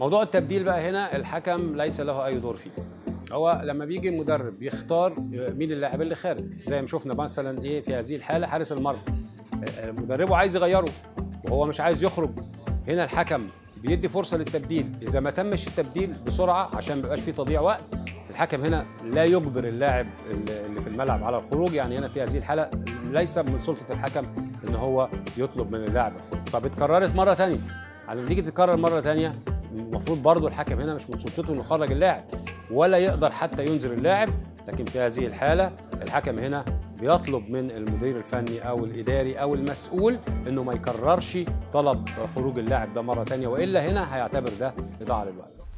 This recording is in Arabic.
موضوع التبديل بقى هنا الحكم ليس له أي دور فيه. هو لما بيجي المدرب بيختار مين اللاعب اللي خارج، زي ما شفنا مثلا ايه في هذه الحالة حارس المرمى، مدربه عايز يغيره وهو مش عايز يخرج، هنا الحكم بيدي فرصة للتبديل. إذا ما تمش التبديل بسرعة عشان ما يبقاش فيه تضييع وقت، الحكم هنا لا يجبر اللاعب اللي في الملعب على الخروج. يعني هنا في هذه الحالة ليس من سلطة الحكم إن هو يطلب من اللاعب الخروج. طب اتكررت مرة تانية، لما تيجي تتكرر مرة تانية المفروض برضه الحكم هنا مش من سلطته انه يخرج اللاعب ولا يقدر حتى ينذر اللاعب، لكن في هذه الحاله الحكم هنا بيطلب من المدير الفني او الاداري او المسؤول انه ما يكررش طلب خروج اللاعب ده مره ثانيه، والا هنا هيعتبر ده اضاعه للوقت.